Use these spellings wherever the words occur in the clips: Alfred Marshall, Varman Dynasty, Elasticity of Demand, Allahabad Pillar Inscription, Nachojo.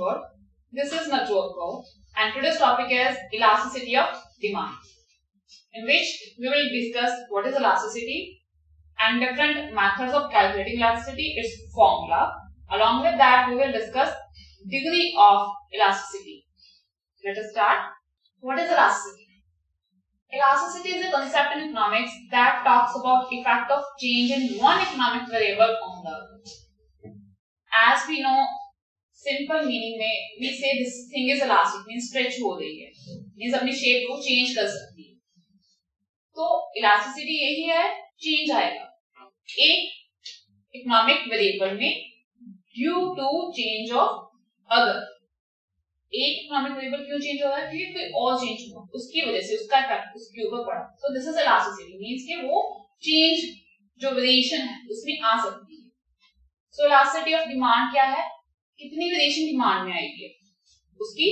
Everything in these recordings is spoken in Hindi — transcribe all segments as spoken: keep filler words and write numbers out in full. sure. This is Nachojo and today's topic is elasticity of demand, in which we will discuss what is elasticity and different methods of calculating elasticity, its formula. Along with that, we will discuss degree of elasticity. Let us start. What is elasticity? Elasticity is a concept in economics that talks about effect of change in one economic variable on the other. As we know, simple meaning में we say this thing is elastic means stretch हो रही है, means अपनी shape को change कर सकती है. तो elasticity यही है, change आएगा एक economic variable में due to change of other. एक economic variable क्यों change हो रहा है? क्योंकि कोई और change हुआ, उसकी वजह से उसका effect उसके ऊपर पड़ा. So this is elasticity means कि वो change जो variation है उसमें आ सकती है. So elasticity of demand क्या है? कितनी वेरिएशन डिमांड में आएगी, उसकी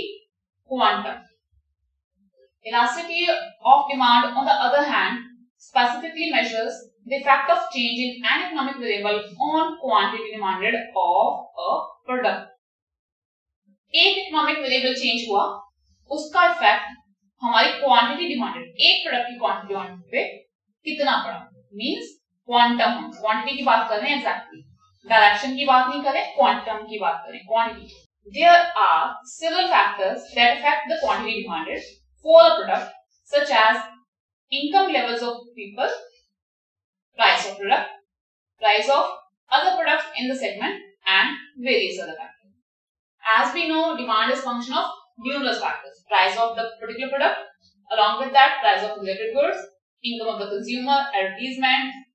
quantum. Elasticity of demand on the other hand specifically measures the effect of change in an economic variable on quantity demanded of a product. एक इकोनॉमिक वेरिएबल चेंज हुआ, उसका इफेक्ट हमारी क्वांटिटी डिमांडेड, एक प्रोडक्ट की क्वांटिटी पे कितना पड़ा, मींस क्वांटम. हम क्वांटिटी की बात कर रहे हैं, एग्जैक्टली डायरेक्शन की बात नहीं करें, क्वांटम की बात करें, quantity. There are several factors that affect the quantity demanded for a product, such as income levels of people, price of product, price of other products in the segment, and various other factors. As we know, demand is function of numerous factors: price of the particular product, along with that, price of related goods, income of the consumer, advertisement,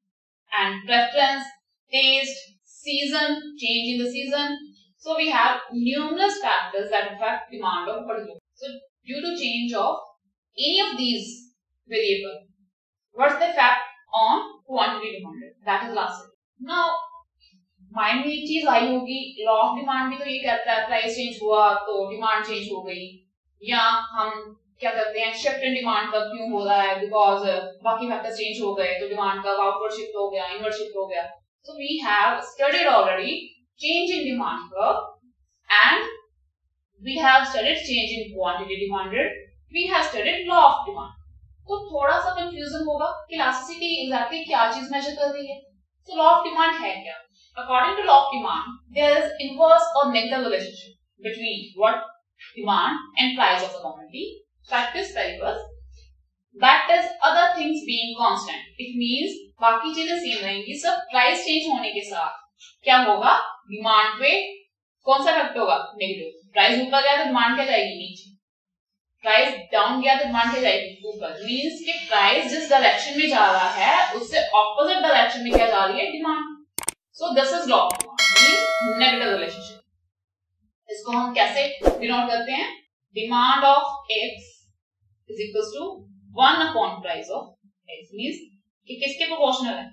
and preference, taste. Season, change in the season. So we have numerous factors that affect demand of product. So due to change of any of these variables, what's the effect on quantity demanded? That is elasticity. Now, mind में एक चीज आई होगी, law of demand भी तो ये कहता है price change हुआ तो demand change हो गई, या हम क्या करते हैं shift in demand का क्यों हो रहा है, because बाकी factors change हो गए तो demand का outward shift हो गया, inward shift हो गया. So we have studied already change in demand curve, and we have studied change in quantity demanded. We have studied law of demand. तो थोड़ा सा confusion होगा कि elasticity exactly क्या चीज measure कर रही है. So law of demand है क्या? According to law of demand, there is inverse or negative relationship between what demand and price of a commodity. Practice variables. That is other things being constant. It means बाकी चीजें सेम रहेंगी, सब प्राइस चेंज होने के साथ क्या होगा, डिमांड पे कौन सा इफेक्ट होगा, नेगेटिव. प्राइस ऊपर गया तो डिमांड क्या जाएगी, नीचे. प्राइस डाउन गया तो डिमांड क्या जाएगी, ऊपर. मींस कि प्राइस जिस डायरेक्शन में जा रहा है उससे ऑपोजिट डायरेक्शन में क्या जा रही है, demand. So this is law of demand, means negative relationship. इसको हम कैसे डिनोट करते हैं, demand of X is equal to one upon price of X. Means कि किसके प्रोपोर्शनल है,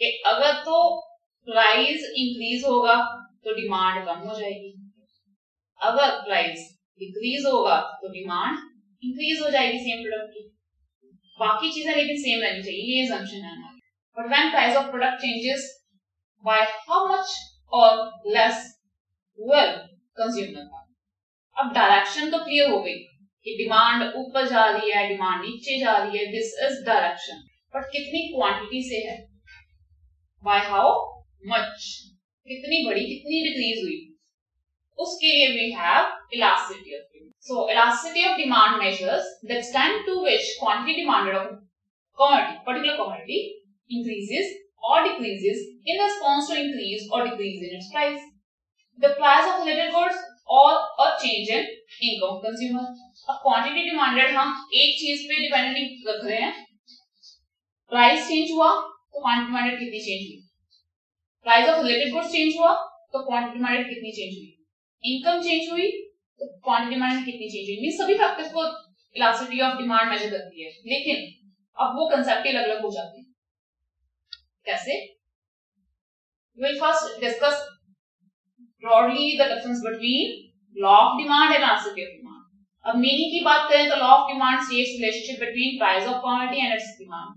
कि अगर तो प्राइस इंक्रीज होगा तो डिमांड कम हो जाएगी, अगर प्राइस डिक्रीज होगा तो डिमांड इंक्रीज हो जाएगी सेम प्रोडक्ट की. बाकी चीजें लेकिन सेम रहनी चाहिए, ये assumption है हमारी. But when price of product changes by how much or less will consumer buy. अब डायरेक्शन तो क्लियर हो गई कि डिमांड ऊपर जा रही है, डिमांड नीचे जा रही है, दिस इज डायरेक्शन. बट कितनी क्वांटिटी से है, बाय हाउ मच, कितनी बड़ी, कितनी डिक्रीज हुई, उसके लिए we have elasticity of demand. So elasticity of demand measures the extent to which quantity demanded of commodity, particular commodity, increases और decreases in response to increase और decrease in its price, the price of related goods और a change in income consumer. अब क्वांटिटी डिमांडेड हम एक चीज पे डिपेंड नहीं रख रहे हैं, प्राइस चेंज हुआ तो क्वांटिटी डिमांडेड कितनी चेंज हुई, price of related goods change हुआ तो क्वांटिटी डिमांडेड कितनी चेंज हुई, इनकम चेंज हुई तो क्वांटिटी डिमांडेड कितनी चेंज हुई. सभी फैक्टर्स को इलास्टिसिटी ऑफ डिमांड मेजर करती है, लेकिन अब वो कंसेप्ट अलग अलग हो जाते हैं. कैसे? We will first discuss broadly the difference between law of demand and elasticity of demand. अब मीनिंग की बात करें तो law of demand states relationship between price of commodity and its demand.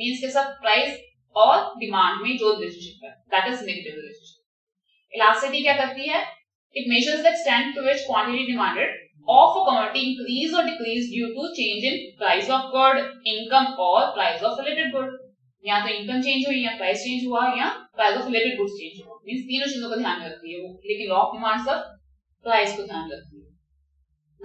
Means के सब प्राइस और डिमांड में जो रिलेशनशिप है, that is negative relationship. Elasticity क्या करती है, It measures the extent to which quantity demanded of a commodity increased or decreased due to change in price of good, income or price of related good. या तो इनकम चेंज हुई या प्राइस चेंज हुआ या price of related goods change हुआ, मींस तीनों चीजों का ध्यान रखती है वो, लेकिन लॉ ऑफ डिमांड सब प्राइस को ध्यान रखती है।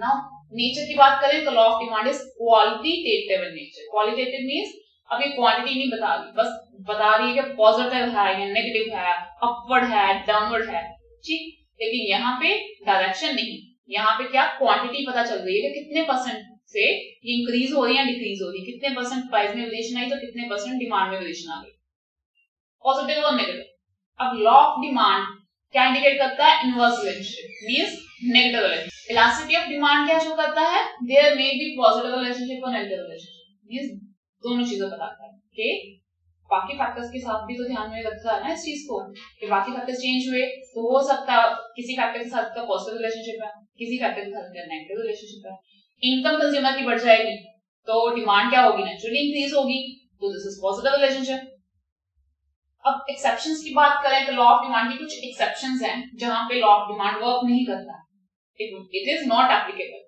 नाउ नेचर की बात करें तो law of demand is qualitative in nature. Qualitative means अब ये क्वांटिटी नहीं बता रही, बस बता रही है कि पॉजिटिव है या नेगेटिव है, अपवर्ड है, डाउनवर्ड है, ठीक। लेकिन यहाँ पे डायरेक्शन नहीं, यहाँ पे क्या क्वांटिटी पता चल रही है कि कितने परसेंट से ये इंक्रीज हो रही है या डिक्रीज हो रही है, कितने परसेंट प्राइस में वेरिएशन आई तो कितने परसेंट डिमांड में वेरिएशन आ गई, पॉजिटिव और नेगेटिव। अब लॉ ऑफ डिमांड क्या इंडिकेट करता है? Inverse relationship, means negative relationship. Elasticity of demand क्या शो करता है? There may be positive relationship और नेगेटिव रिलेशनशिप, मींस दोनों चीजें बताता है कि बाकी फैक्टर्स के साथ भी तो ध्यान में रखता है ना इस चीज को कि बाकी फैक्टर्स चेंज हुए तो हो सकता है किसी फैक्टर के साथ का पॉजिटिव रिलेशनशिप है, किसी फैक्टर के साथ का नेगेटिव रिलेशनशिप है। इनकम कंज्यूमर की बढ़ जाएगी तो डिमांड क्या होगी? नेचुरली इंक्रीज होगी, तो दिस इज पॉजिटिव रिलेशनशिप। अब एक्सेप्शंस की बात करें तो लॉ ऑफ डिमांड की कुछ एक्सेप्शंस हैं जहां पे लॉ ऑफ डिमांड वर्क नहीं करता, इट इज नॉट एप्लीकेबल,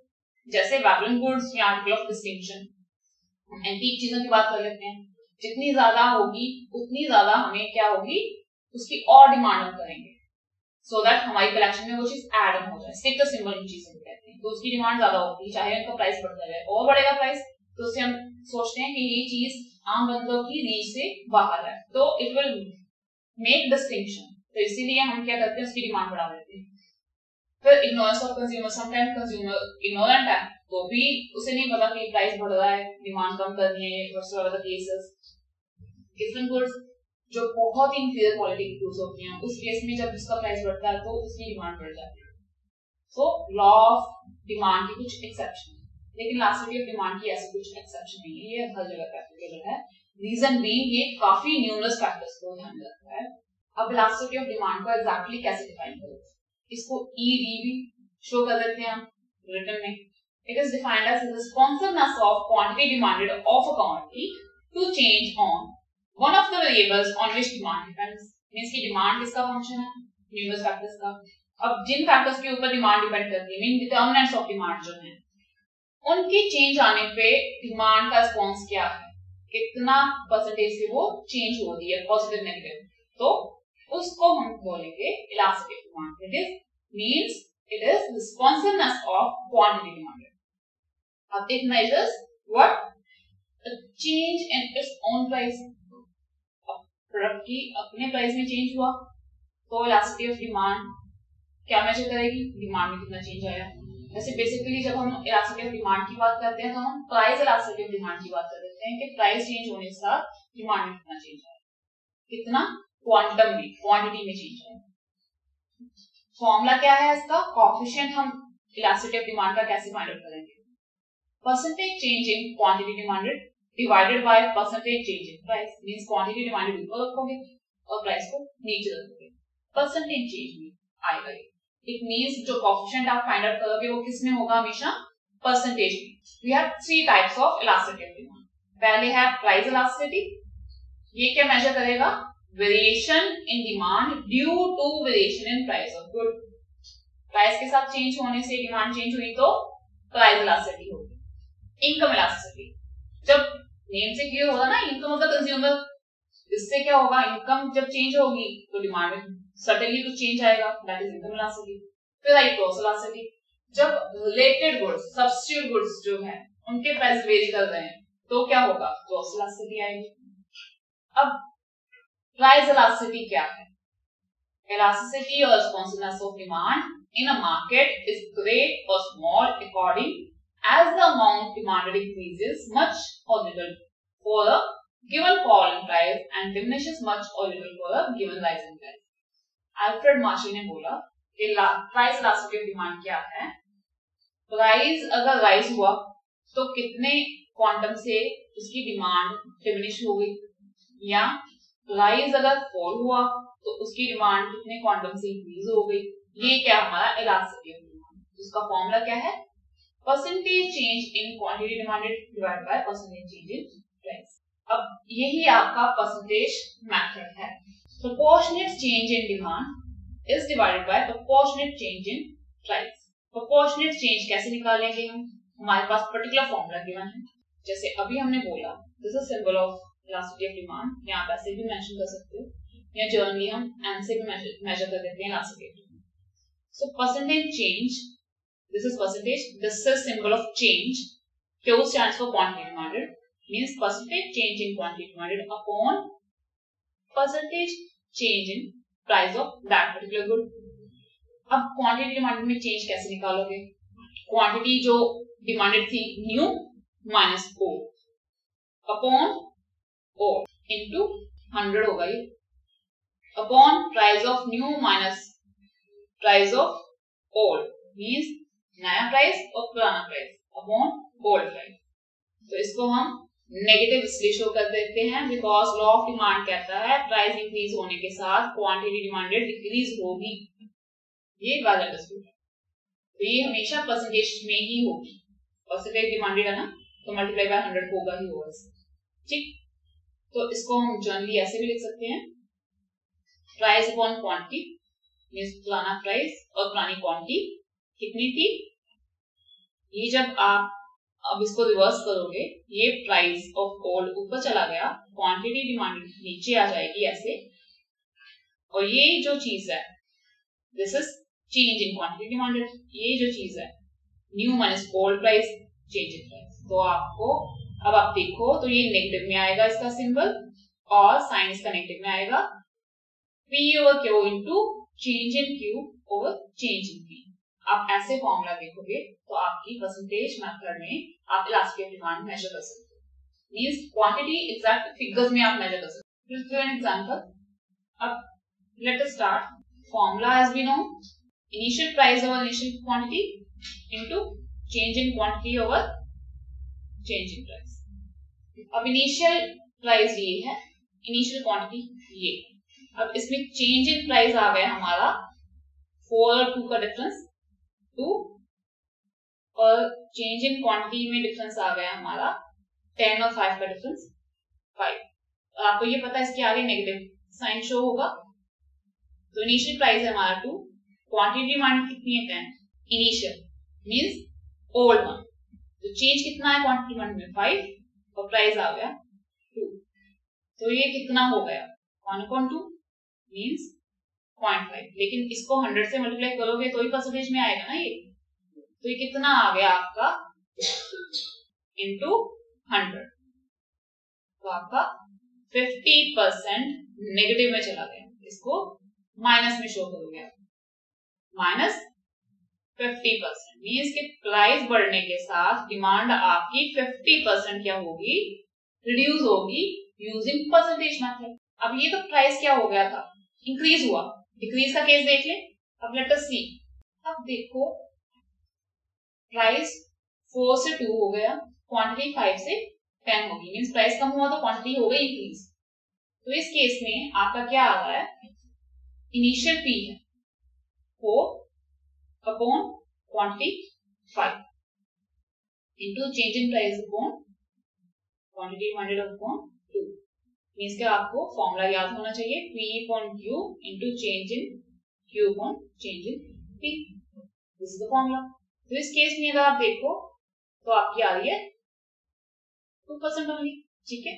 जैसे वैबलेंट गुड्स या आर्टिकल ऑफ डिस्टिंक्शन। एंटीक चीजों की बात कर लेते हैं, जितनी ज्यादा होगी उतनी ज्यादा हमें क्या होगी उसकी और डिमांड हम करेंगे सो so दैट हमारी कलेक्शन में वो चीज ऐड ऑन हो जाए, स्टेटस सिंबल की चीज कहते हैं, तो उसकी डिमांड ज्यादा होती है, चाहे उनका प्राइस बढ़ता जाए और बढ़ेगा प्राइस, तो उससे हम सोचते हैं कि ये चीज आम बंदों की रीच से बाहर है तो इट विल मेक डिस्टिंक्शन, तो इसीलिए हम क्या करते हैं उसकी डिमांड बढ़ा देते हैं। फिर ignorance of consumer, sometime consumer ignorant है तो भी उसे नहीं पता कि प्राइस बढ़ रहा है, डिमांड कम करनी है, केसेस डिफरेंट गुड्स जो बहुत ही इंफीरियर क्वालिटी की गुड्स होती हैं उस केस में जब उसका प्राइस बढ़ता है तो उसकी डिमांड बढ़ जाती है। सो लॉ ऑफ डिमांड की कुछ एक्सेप्शन, लेकिन इलास्टिसिटी ऑफ डिमांड की ऐसी कुछ एक्सेप्शन नहीं है, ये हर जगह एप्लीकेबल है, रीजन भी ये काफी न्यूमरस फैक्टर्स को ध्यान में रखता है। अब इलास्टिसिटी ऑफ डिमांड को एग्जैक्टली कैसे डिफाइन करें, इसको ई डी भी शो कर देते हैं हम रिटर्न में। It is defined as responsiveness of quantity demanded of a commodity to change on one of the variables on which demand depends, means की demand किसका function है? Numerous factors का। अब जिन factors के ऊपर demand depend करती है, mean determinants of demand जो हैं, उनके change आने पे demand का response क्या है? कितना percentage से वो change हो रही है, positive negative? तो उसको हम बोलेंगे elastic demand। It is means it is responsiveness of quantity demanded। अब it measures what a change in its own price, product की अपने प्राइस में चेंज हुआ तो इलास्टिसिटी ऑफ डिमांड क्या मेजर करेगी? डिमांड में कितना चेंज आया। वैसे बेसिकली जब हम इलास्टिसिटी ऑफ डिमांड की बात करते हैं तो हम प्राइस इलास्टिसिटी ऑफ डिमांड की बात कर लेते हैं कि प्राइस चेंज होने के साथ डिमांड में कितना चेंज आया, कितना क्वांटम में क्वांटिटी में चेंज आया। फॉर्मूला क्या है इसका? कोएफिशिएंट हम इलास्टिसिटी ऑफ डिमांड का कैसे फाइंड आउट करेंगे? Percentage change in quantity demanded divided by percentage change in price, means quantity demanded ऊपर रखोगे और प्राइस को नीचे रखोगे, परसेंटेज चेंज में आएगा। इट मींस जो कोएफिशिएंट आप फाइंड आउट करोगे वो किसमें होगा? हमेशा परसेंटेज में। We have three types of elasticity of demand. पहले है प्राइस इलास्टिसिटी, ये क्या मेजर करेगा? Variation in demand due to variation in price of good, price के साथ चेंज होने से डिमांड चेंज हुई तो प्राइस इलास्टिसिटी होगी। इनकम इलास्टिसिटी, जब नेम से क्लियर होगा ना इनकम ऑफ द कंज्यूमर, इससे क्या होगा? इनकम जब चेंज होगी तो डिमांड में सर्टेनली कुछ चेंज आएगा, दैट इज इनकम इलास्टिसिटी। फिर आई क्रॉस इलास्टिसिटी, जब रिलेटेड गुड्स सब्स्टिट्यूट गुड्स जो है उनके प्राइस वेरी कर रहे हैं तो क्या होगा? क्रॉस इलास्टिसिटी आएगी। अब प्राइस इलास्टिसिटी क्या है? इलास्टिसिटी और responsiveness of demand in a market is great और small according as the amount demanded increases much or little for a given fall in price and diminishes much or little for a given rise in price। Alfred Marshall ने बोला कि price elasticity of demand क्या है? Price अगर rise हुआ तो कितने quantum से उसकी demand diminish हो गई, या price अगर fall हुआ तो उसकी demand कितने quantum से increase हो गई, ये क्या हमारा elasticity of demand। उसका formula क्या है? Percentage change in quantity demanded divide by percentage change in price. अब यही आपका परसेंटेज मेथड है। Proportionate change in demand is divided by proportionate change in price. Proportionate change कैसे निकालेंगे हम? हमारे पास पर्टिकुलर फॉर्मूला गिवन है, जैसे अभी हमने बोला this is symbol of elasticity of demand, या आप ऐसे भी मेंशन कर सकते हो या जर्नली हम एन से भी मेजर कर देते हैं elasticity. So percentage change, this is percentage, this is symbol of change, Q stands for quantity demanded, means percentage change in quantity demanded upon percentage change in price of that particular good. अब quantity demanded में change कैसे निकालोगे? Quantity जो demanded थी new minus old upon old into hundred होगा ये upon price of new minus price of old, means नया price और पुराना price upon old price. तो इसको हम नेगेटिव इसलिए शो कर देते हैं बिकॉज लॉ ऑफ डिमांड कहता है प्राइस इंक्रीज होने के साथ क्वांटिटी डिमांडेड डिक्रीज होगी, ये बात अंडरस्टूड है। तो ये हमेशा परसेंटेज में ही होगी, परसेंटेज डिमांडेड है ना, तो मल्टीप्लाई बाय हंड्रेड होगा ही होगा, ठीक। तो इसको हम जनरली ऐसे भी लिख सकते हैं, प्राइस अपॉन क्वांटिटी मींस पुराना प्राइस और पुरानी क्वांटिटी कितनी थी ये, जब आप अब इसको रिवर्स करोगे ये प्राइस ऑफ ओल्ड ऊपर चला गया, क्वांटिटी डिमांड नीचे आ जाएगी ऐसे, और ये जो चीज है this is change in quantity demanded, ये जो चीज है new minus old price change in price. तो आपको अब आप देखो तो ये नेगेटिव में आएगा इसका सिंबल और साइन इसका नेगेटिव में आएगा, P over Q into change in Q over change in P. आप ऐसे फॉर्मूला देखोगे तो आपकी परसेंटेज मेथड में आप इलास्टिसिटी ऑफ डिमांड मेजर कर सकते हो, मींस क्वांटिटी एग्जैक्ट फिगर्स में आप मेजर कर सकते हो। फॉर एग्जांपल, अब let us start, formula as we know initial price over initial quantity into change in quantity over change in price. अब इनिशियल प्राइस ये है, इनिशियल क्वांटिटी ये, अब इसमें चेंज इन प्राइस आ गया हमारा फोर और टू का डिफरेंस टू, और चेंज इन क्वांटिटी में डिफरेंस आ गया हमारा टेन और फाइव का डिफरेंस फाइव। आपको ये पता है इसके आगे नेगेटिव साइन शो होगा, तो इनिशियल प्राइस है हमारा टू, क्वांटिटी डिमांड कितनी है ten, initial means old one, तो चेंज कितना है क्वांटिटी डिमांड में फाइव और प्राइस आ गया टू, तो ये कितना हो गया one upon two means point five, लेकिन इसको हंड्रेड से मल्टीप्लाई करोगे तो ही परसेंटेज में आएगा ना ये, तो ये कितना आ गया आपका इनटू हंड्रेड, तो आपका फिफ्टी परसेंट नेगेटिव में चला गया। इसको माइनस में शो करोगे आप, माइनस फिफ्टी परसेंट मींस कि प्राइस बढ़ने के साथ डिमांड आपकी फिफ्टी परसेंट क्या होगी, रिड्यूस होगी यूजिंग परसेंटेज मेथड। अब ये तो प्राइस क्या हो गया था, इंक्रीज हुआ, डिक्रीज का केस देख ले। अब लेट अस सी, अब देखो प्राइस फोर से टू हो गया, क्वांटिटी फाइव से टेन होगी, मींस प्राइस कम हुआ तो क्वांटिटी हो गई इंक्रीज। तो इस केस में आपका क्या आ रहा है, इनिशियल पी है four upon quantity five into change in price upon quantity demanded upon two, means कि आपको फॉर्मूला याद होना चाहिए P upon Q into change in Q upon change in P, this is the formula. तो इस केस में अगर आप देखो तो आपकी आ रही है टू परसेंट ओनली, ठीक है,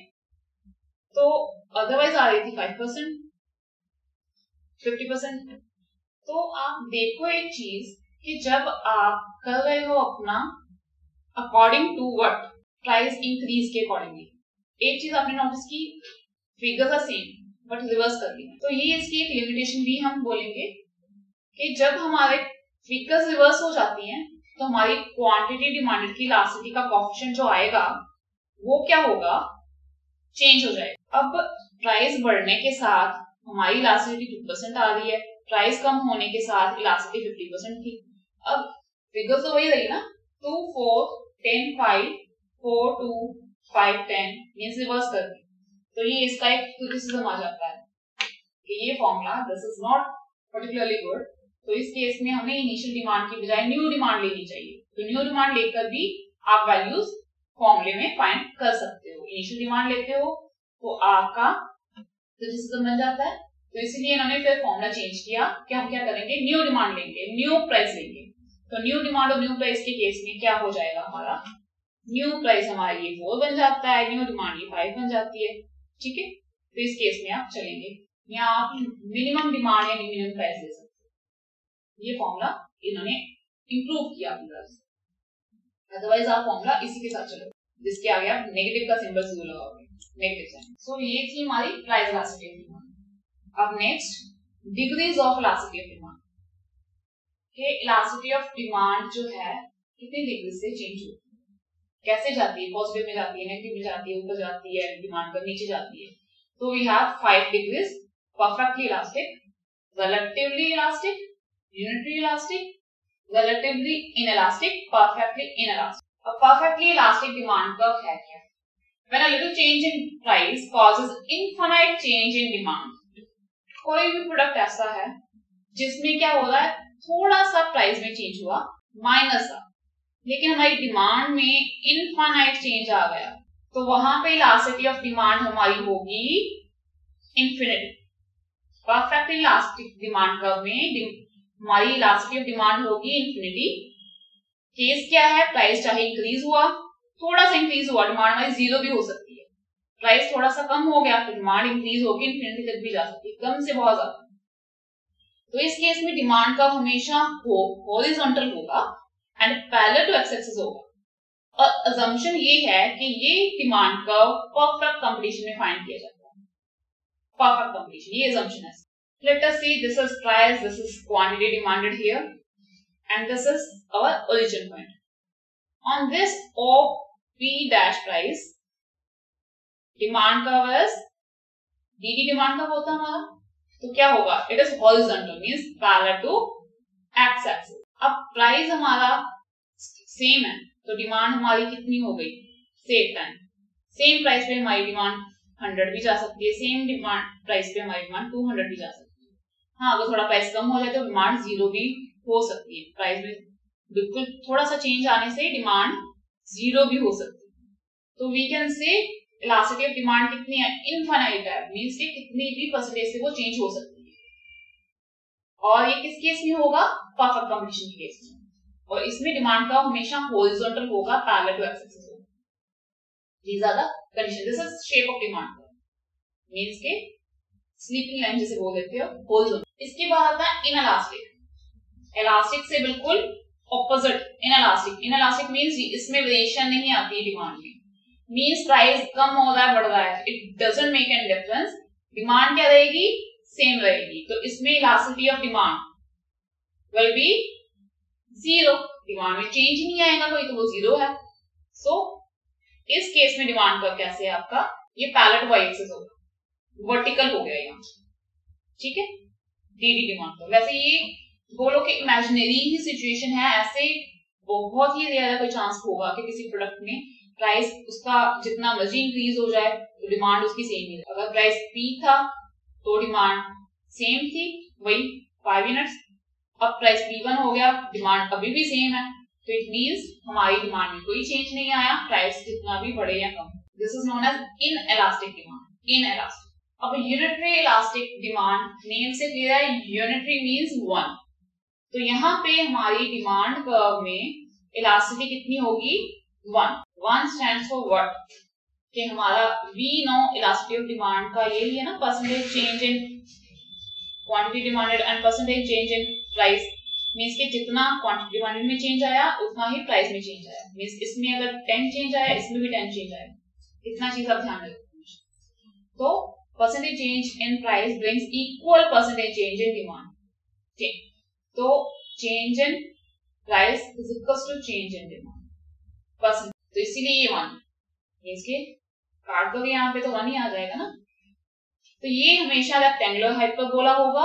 तो अदरवाइज आ रही थी फाइव परसेंट, फिफ्टी परसेंट। तो आप देखो एक चीज कि जब आप कर रहे हो अपना according to what, price increase के अकॉर्डिंगली, एक चीज आपने नोटिस की figures are same but reverse कर दिया, तो ये इसकी एक लिमिटेशन भी हम बोलेंगे कि जब हमारे फिगर्स रिवर्स हो जाती हैं तो हमारी क्वांटिटी डिमांडेड की इलास्टिसिटी का कोएफिशिएंट जो आएगा वो क्या होगा, चेंज हो जाएगा। अब प्राइस बढ़ने के साथ हमारी इलास्टिसिटी टू परसेंट आ रही है, प्राइस कम होने के साथ इलास्टिसिटी फिफ्टी परसेंट थी, अब फिगर्स तो वही रही ना, two four ten five four two five ten mean reverse कर दी, तो ये इसका एक क्रिटिसिज्म आ जाता है कि ये formula this is not particularly good. तो इस केस में हमें इनिशियल डिमांड की बजाय न्यू डिमांड लेनी चाहिए, तो न्यू डिमांड लेकर भी आप वैल्यूज फॉर्मूले में फाइंड कर सकते हो। इनिशियल डिमांड लेते हो तो आपका क्रिटिसिज्म बन जाता है, तो इसलिए इन्होंने फिर फॉर्मूला चेंज किया कि हम क्या करेंगे, न्यू डिमांड लेंगे, न्यू प्राइस लेंगे। तो न्यू डिमांड और न्यू प्राइस के केस में क्या हो जाएगा हमारा, न्यू प्राइस हमारा ये फोर बन जाता है, न्यू डिमांड ये फाइव बन जाती है, ठीक है। तो इस केस में आप चलेंगे, यहाँ आप मिनिमम डिमांड या मिनिमम प्राइस ले सकते हैं। ये फॉर्मूला इन्होंने इंप्रूव किया अपनी तरफ से, अदरवाइज आप फॉर्मूला इसी के साथ चलोगे जिसके आगे आप नेगेटिव का सिंबल जरूर लगाओगे, नेगेटिव साइन। सो ये थी हमारी प्राइस इलास्टिसिटी ऑफ डिमांड। अब next, degrees of elasticity of demand. Elasticity of demand जो है कितनी डिग्री से चेंज होती है, कैसे जाती है, पॉजिटिव में जाती है, नेगेटिव में जाती है, ऊपर जाती है, डिमांड पर नीचे जाती है। तो we have five degrees, perfectly elastic, relatively elastic, unitary elastic, relatively inelastic, perfectly inelastic. अब परफेक्टली इलास्टिक डिमांड कर्व है क्या? When a little change in price causes infinite change in demand. कोई भी प्रोडक्ट ऐसा है जिसमें क्या हो रहा है, थोड़ा सा प्राइस में चेंज हुआ माइनस का, लेकिन हमारी डिमांड में इनफाइनाइट चेंज आ गया, तो वहां पे इलास्टिसिटी ऑफ डिमांड हमारी होगी infinite. Perfect elastic demand curve में हमारी इलास्टिसिटी ऑफ डिमांड होगी इन्फिनिटी। केस क्या है, प्राइस चाहे इंक्रीज हुआ, थोड़ा सा इंक्रीज हुआ, डिमांड हमारी जीरो भी हो सकती है, प्राइस थोड़ा सा कम हो गया, फिर डिमांड इंक्रीज होगी, इन्फिनिटी तक भी जा सकती है, कम से बहुत ज्यादा। तो इस केस में डिमांड कर्व हमेशा हॉरिजॉन्टल होगा एंड पैरेलल टू एक्सेस होगा, और असम्पशन ये है कि ये डिमांड कर्व परफेक्ट कंपटीशन में फाइंड किया जाता है। परफेक्ट कंपटीशन, ये असम्पशन है। Let us see, this is price, this is quantity demanded here and this is our origin point. On this O P dash price demand curve is DD, demand curve होता हमारा, तो क्या होगा, it is horizontal means parallel to x axis. अब प्राइस हमारा सेम है तो डिमांड हमारी कितनी हो गई, सेम टाइम, सेम प्राइस पे हमारी डिमांड हंड्रेड भी जा सकती है, सेम डिमांड प्राइस पे हमारी डिमांड टू हंड्रेड भी जा सकती है। हाँ, अगर थोड़ा प्राइस कम हो जाए तो डिमांड जीरो भी हो सकती है, प्राइस में बिल्कुल थोड़ा सा चेंज आने से डिमांड जीरो भी हो सकती है। तो we can say elasticity of demand कितनी है, इनफाइनाइट है, मींस कि कितनी भी परसेंटेज से वो चेंज हो सकती है। और ये किस केस में होगा, परफेक्ट कंपटीशन के केस में, और इसमें डिमांड कर्व हमेशा हॉरिजॉन्टल होगा, पैरेलल टू एक्स एक्सिस होगा। ये ज्यादा condition, this is shape of demand curve means के स्लीपिंग लाइन जैसे बोल देते हो, हॉरिजॉन्टल। इसके बाद आता है इनइलास्टिक, इलास्टिक से बिल्कुल ऑपोजिट इनइलास्टिक। इनइलास्टिक मींस इसमें वेरिएशन नहीं आती है डिमांड में, मींस प्राइस कम हो रहा है, बढ़ रहा है, it doesn't make any difference, demand क्या रहेगी, सेम रहेगी। तो इसमें elasticity of demand will be zero, demand में चेंज नहीं आएगा कोई, तो वो जीरो है। सो so, इस केस में डिमांड कर्व कैसे है आपका, ये पैरेलल टू वाई एक्सिस होगा, वर्टिकल हो गया यहाँ, ठीक है, डीडी डिमांड कर्व। वैसे ये बोलो कि इमेजिनरी ही सिचुएशन है, ऐसे बहुत ही ज्यादा कोई चांस होगा कि किसी प्रोडक्ट में प्राइस उसका जितना मर्जी इंक्रीज हो जाए तो डिमांड उसकी सेम ही। अगर प्राइस पी था तो डिमांड सेम थी, वही फाइव यूनिट्स, अब प्राइस पी वन हो गया, डिमांड अभी भी सेम है, तो इट मींस हमारी डिमांड में कोई चेंज नहीं आया, प्राइस जितना भी बढ़े या कम। This is known as inelastic demand, inelastic. अब यूनिटरी इलास्टिक डिमांड, नेम से क्लियर है, यूनिटरी मींस वन, तो यहाँ पे हमारी डिमांड कर्व में इलास्टिसिटी कितनी होगी, one. One stands for what, कि हमारा we know elasticity of demand का यही है ना, percentage change in quantity demanded and percentage change in price, means कि जितना क्वांटिटी डिमांडेड में चेंज आया उतना ही प्राइस में चेंज आया, मींस इसमें अगर टेन चेंज आया, इसमें भी टेन चेंज आया, इतना चीज आप ध्यान रखो। तो percentage change in price brings equal percentage change in demand, तो change in price is equal to change in demand percent, तो इसीलिए ये वन, मींस कि काट दोगे यहाँ पे तो वन ही आ जाएगा ना। तो ये हमेशा रेक्टेंगुलर हाइपरबोला होगा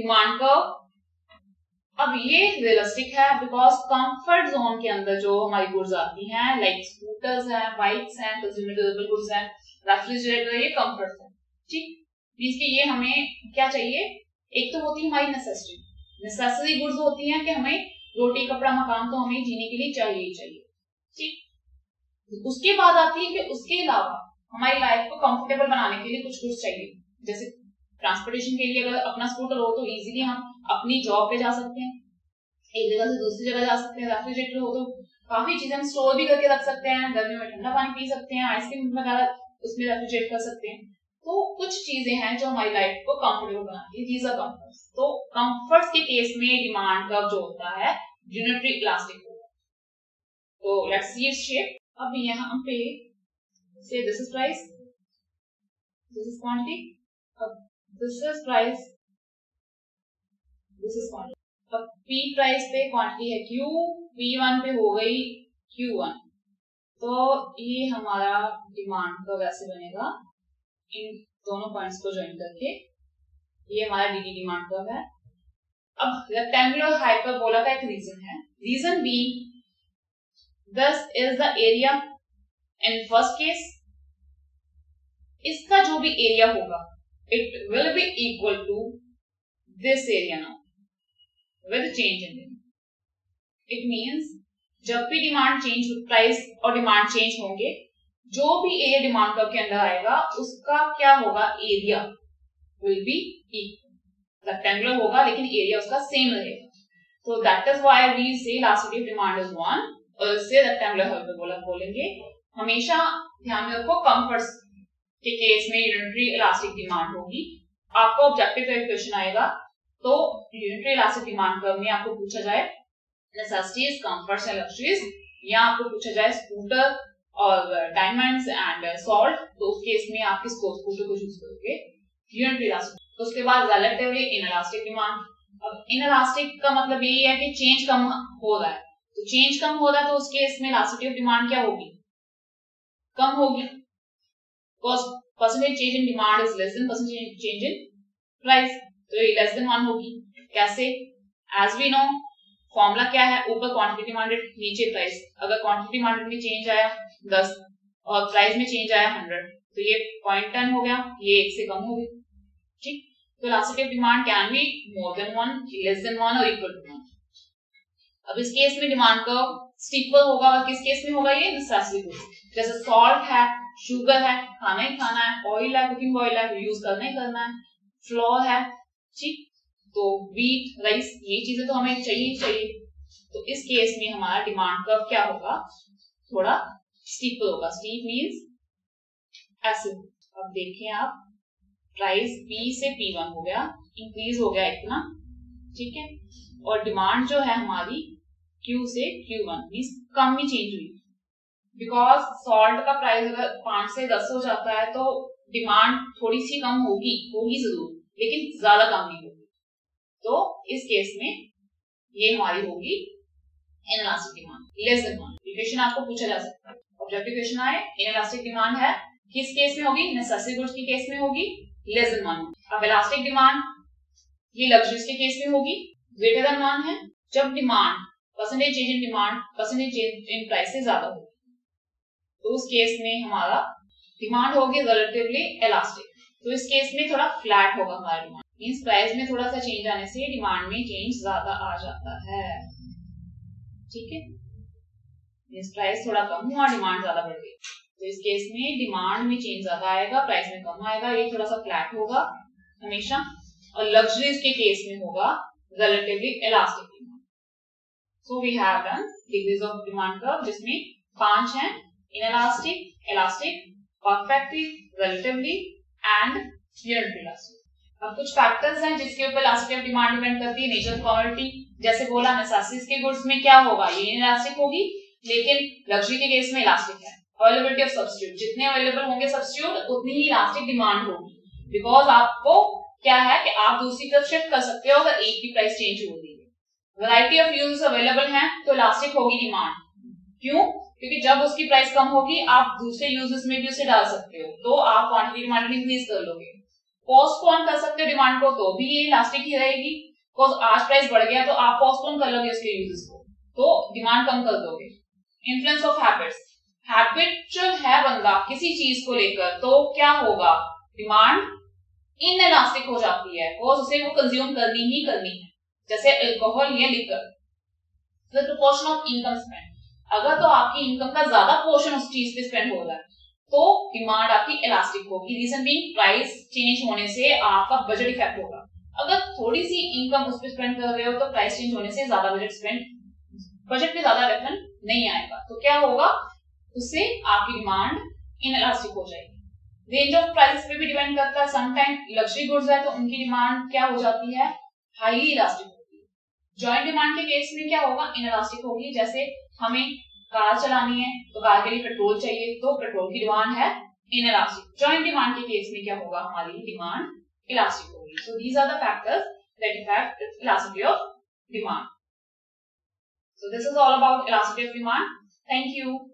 डिमांड कर्व। अब ये रियलिस्टिक है बिकॉज कंफर्ट जोन के अंदर जो हमारी गुड्स आती हैं, लाइक स्कूटर्स हैं, बाइक्स हैं, कंज्यूमर ड्यूरेबल गुड्स हैं, रेफ्रिजरेटर, ये कंफर्ट है, ठीक। मींस कि ये हमें क्या चाहिए, एक तो होती है हमारी नेसेसरी, नेसेसरी गुड्स होती हैं कि हमें रोटी कपड़ा मकान तो हमें जीने के लिए चाहिए ही चाहिए, ठीक। उसके बाद आती है कि उसके अलावा हमारी लाइफ को कंफर्टेबल बनाने के लिए कुछ कुछ चाहिए, जैसे ट्रांसपोर्टेशन के लिए अगर अपना स्कूटर हो तो इजीली हम अपनी जॉब पे जा सकते हैं, एक जगह से दूसरी जगह जा सकते हैं। रेफ्रिजरेटर हो तो काफी चीजें हम स्टोर भी करके रख सकते हैं, गर्मी में ठंडा पानी पी सकते हैं, आइसक्रीम वगैरह उसमें रेफ्रिजरेट कर सकते हैं। तो कुछ चीजें हैं जो हमारी लाइफ को कंफर्टेबल बनाती है, दीज आर कंफर्ट्स। तो कंफर्ट्स के केस में डिमांड कर्व जो होता है यूनिटरी इलास्टिक होता है। तो लेट्स सी इट्स शेप। अब यहाँ पे से this is price, this is quantity, अब this is price, this is quantity. अब P प्राइस पे क्वांटिटी है Q, P वन पे हो गई Q वन। तो ये हमारा डिमांड कर्व वैसे बनेगा इन दोनों पॉइंट्स को ज्वाइन करके, ये हमारा डी डी डिमांड कर्व है। अब रेक्टेंगुलर हाइपरबोला का एक रीजन है, region B this is the area in first case, इसका जो भी एरिया होगा it will be equal to this area now with change in demand. It means जब भी डिमांड चेंज, प्राइस और डिमांड चेंज होंगे, जो भी एरिया डिमांड कर्व के अंदर आएगा उसका क्या होगा, area will be equal, rectangular होगा लेकिन एरिया उसका सेम रहेगा। तो that is why we say elasticity of demand is one, और इससे रेक्टेंगुलर हाइपरबोला बोलेंगे। हमेशा ध्यान में रखो कंफर्ट्स के केस में यूनिटरी इलास्टिक डिमांड होगी। आपको ऑब्जेक्टिव टाइप क्वेश्चन आएगा तो यूनिटरी इलास्टिक डिमांड कर्व में आपको पूछा जाए नेसेसिटीज, कंफर्ट्स एंड लग्जरीज, या आपको पूछा जाए स्कूटर और डायमंड्स एंड सॉल्ट, तो उस केस में आप किस स्कूटर को चूज करोगे, यूनिटरी इलास्टिक। उसके बाद रिलेटिवली इनइलास्टिक डिमांड। अब इनइलास्टिक का मतलब ये है कि चेंज कम हो रहा है, तो चेंज कम हो रहा है तो उस केस में इलास्टिसिटी ऑफ डिमांड क्या होगी, कम होगी। Percentage change in demand is less than percentage change in price, तो ये लेस देन वन होगी। कैसे, एज वी नो फॉर्मूला क्या है, ऊपर क्वांटिटी डिमांडेड नीचे प्राइस। अगर क्वांटिटी डिमांडेड में चेंज आया दस और प्राइस में चेंज आया हंड्रेड, तो ये पॉइंट टेन हो गया, ये एक से कम हो गया, ठीक। तो elasticity of demand can be more than one, less than one और इक्वल टू वन। अब इस केस में डिमांड कर्व स्टीपर होगा, और किस केस में होगा ये नेसेसिटी, जैसे सॉल्ट है, शुगर है, खाना ही खाना है, ऑयल है, कुकिंग ऑयल है, यूज करना ही करना है, फ्लोर है, ठीक। तो व्हीट, राइस, ये चीजें तो हमें चाहिए चाहिए। तो इस केस में हमारा डिमांड कर्व क्या होगा, थोड़ा स्टीपर होगा, स्टीप मीन्स ऐसे। अब देखें आप, प्राइस पी से पी वन हो गया, इंक्रीज हो गया इतना, ठीक है, और डिमांड जो है हमारी Q से Q वन मीन्स कम ही चेंज हुई, बिकॉज सॉल्ट का प्राइस अगर पांच से दस हो जाता है तो डिमांड थोड़ी सी कम होगी, होगी जरूर लेकिन ज्यादा कम नहीं होगी। तो इस केस में ये हमारी होगी inelastic demand, less demand. Question आपको पूछा जा सकता है, ऑब्जेक्टिव क्वेश्चन आए, इनइलास्टिक डिमांड है, किस केस में होगी, नेसेसिटी गुड्स के केस में होगी, लेस डिमांड। अब इलास्टिक डिमांड ये लग्जरीज के केस में होगी, ग्रेटर देन वन है, जब demand percentage change in demand percentage change in price से ज्यादा होगी, तो उस केस में हमारा डिमांड होगी रिलेटिवली इलास्टिक। तो इस केस में थोड़ा फ्लैट होगा हमारा डिमांड, मींस प्राइस में थोड़ा सा चेंज आने से डिमांड में चेंज ज्यादा आ जाता है, ठीक है, मींस प्राइस थोड़ा कम हुआ, डिमांड ज्यादा बढ़ गई। तो इस केस में डिमांड में चेंज ज्यादा आएगा, प्राइस में कम आएगा, ये थोड़ा सा फ्लैट होगा हमेशा। और लग्जरीज के केस में होगा relatively elastic. So we have done degrees of demand curve, जिसमें पांच हैं, inelastic, elastic, perfectly, relatively and unitary elastic। अब कुछ फैक्टर्स हैं जिसके ऊपर elasticity of demand डिपेंड करती है, नेचर क्वालिटी, जैसे बोला necessities के गुड्स में क्या होगा, ये inelastic होगी लेकिन लग्जरी के केस में इलास्टिक है। अवेलेबिलिटी ऑफ सब्स्टिट्यूट, जितने अवेलेबल होंगे सब्स्टिट्यूट उतनी ही इलास्टिक डिमांड होगी, बिकॉज आपको क्या है कि आप दूसरी तरफ शिफ्ट कर सकते हो अगर एक की प्राइस चेंज होगी। वैरायटी ऑफ यूज अवेलेबल है तो इलास्टिक होगी डिमांड, क्यों, क्योंकि जब उसकी प्राइस कम होगी आप दूसरे यूजेस में भी उसे डाल सकते हो, तो आप क्वांटिटी डिमांड इंक्रीज कर लोगे। पोस्टपोन कर सकते हो डिमांड को तो भी ये इलास्टिक ही रहेगी, बिकॉज आज प्राइस बढ़ गया तो आप पोस्टपोन कर लोगे उसके यूजेस को, तो डिमांड कम कर दोगे। इन्फ्लुएंस ऑफ हैबिट्स, हैबिटुअल है बंदा किसी चीज को लेकर तो क्या होगा, डिमांड इन इलास्टिक हो जाती है, बिकॉज उसे वो कंज्यूम करनी ही करनी है, जैसे अल्कोहल या liquor. The proportion of income spend, अगर तो आपकी इनकम का ज्यादा पोर्शन उस चीज पे स्पेंड हो रहा है तो डिमांड आपकी इलास्टिक होगी। रीजन बीइंग प्राइस चेंज होने से आपका बजट इफेक्ट होगा। अगर थोड़ी सी इनकम उस पर स्पेंड कर रहे हो तो प्राइस चेंज होने से ज्यादा बजट स्पेंड बजट में ज्यादा वेतन नहीं आएगा, तो क्या होगा, उससे आपकी डिमांड इन इलास्टिक हो जाएगी। रेंज ऑफ प्राइसेस पे भी डिपेंड करता है, समटाइम लग्जरी गुड्स है तो उनकी डिमांड क्या हो जाती है, हाईली इलास्टिक होगी। जॉइंट डिमांड के केस में क्या होगा, इन इलास्टिक होगी। जैसे हमें कार चलानी है तो कार के लिए पेट्रोल चाहिए, तो पेट्रोल की डिमांड है इन इलास्टिक। जॉइंट डिमांड के केस में क्या होगा, हमारी डिमांड इलास्टिक होगी। So these are the factors that effect elasticity of demand. So this is all about elasticity of demand. Thank you.